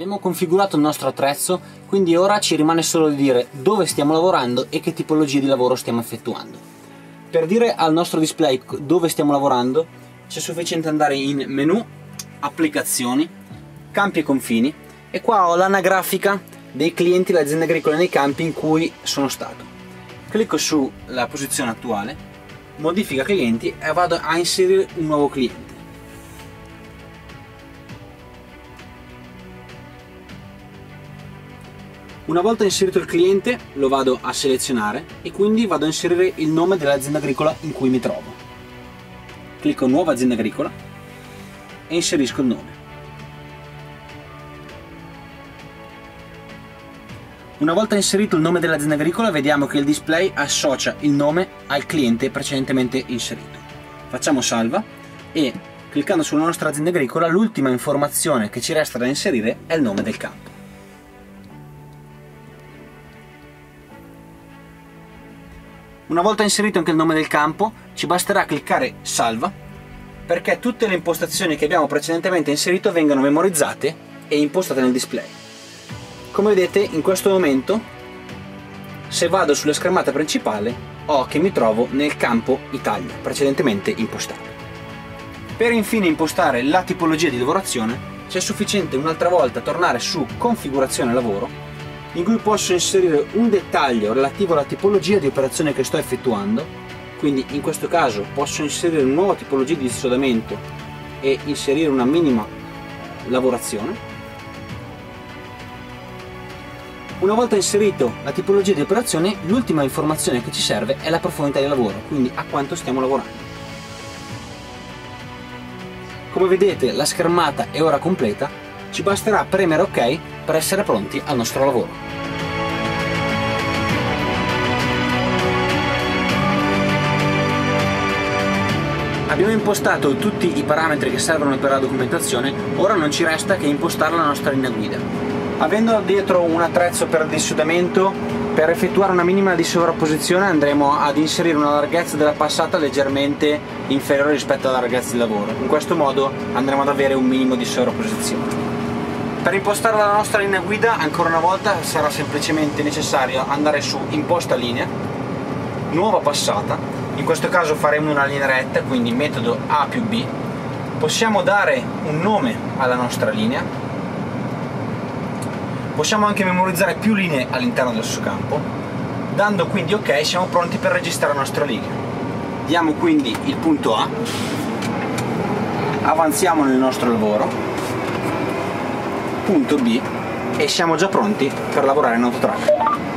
Abbiamo configurato il nostro attrezzo, quindi ora ci rimane solo di dire dove stiamo lavorando e che tipologia di lavoro stiamo effettuando. Per dire al nostro display dove stiamo lavorando c'è sufficiente andare in menu, applicazioni, campi e confini, e qua ho l'anagrafica dei clienti dell'azienda agricola nei campi in cui sono stato. Clicco sulla posizione attuale, modifica clienti e vado a inserire un nuovo cliente. Una volta inserito il cliente lo vado a selezionare e quindi vado a inserire il nome dell'azienda agricola in cui mi trovo. Clicco nuova azienda agricola e inserisco il nome. Una volta inserito il nome dell'azienda agricola vediamo che il display associa il nome al cliente precedentemente inserito. Facciamo salva e cliccando sulla nostra azienda agricola l'ultima informazione che ci resta da inserire è il nome del campo. Una volta inserito anche il nome del campo ci basterà cliccare salva perché tutte le impostazioni che abbiamo precedentemente inserito vengano memorizzate e impostate nel display. Come vedete in questo momento se vado sulla schermata principale ho che mi trovo nel campo Italia precedentemente impostato. Per infine impostare la tipologia di lavorazione c'è sufficiente un'altra volta tornare su configurazione lavoro in cui posso inserire un dettaglio relativo alla tipologia di operazione che sto effettuando, quindi in questo caso posso inserire una nuova tipologia di sodamento e inserire una minima lavorazione. Una volta inserito la tipologia di operazione, l'ultima informazione che ci serve è la profondità di lavoro, quindi a quanto stiamo lavorando. Come vedete la schermata è ora completa, ci basterà premere ok per essere pronti al nostro lavoro. Abbiamo impostato tutti i parametri che servono per la documentazione, ora non ci resta che impostare la nostra linea guida. Avendo dietro un attrezzo per dissodamento, per effettuare una minima di sovrapposizione andremo ad inserire una larghezza della passata leggermente inferiore rispetto alla larghezza di lavoro. In questo modo andremo ad avere un minimo di sovrapposizione. Per impostare la nostra linea guida ancora una volta sarà semplicemente necessario andare su imposta linea, nuova passata, in questo caso faremo una linea retta, quindi metodo A più B, possiamo dare un nome alla nostra linea, possiamo anche memorizzare più linee all'interno del suo campo, dando quindi ok siamo pronti per registrare la nostra linea. Diamo quindi il punto A, avanziamo nel nostro lavoro, punto B e siamo già pronti per lavorare in AutoTrack.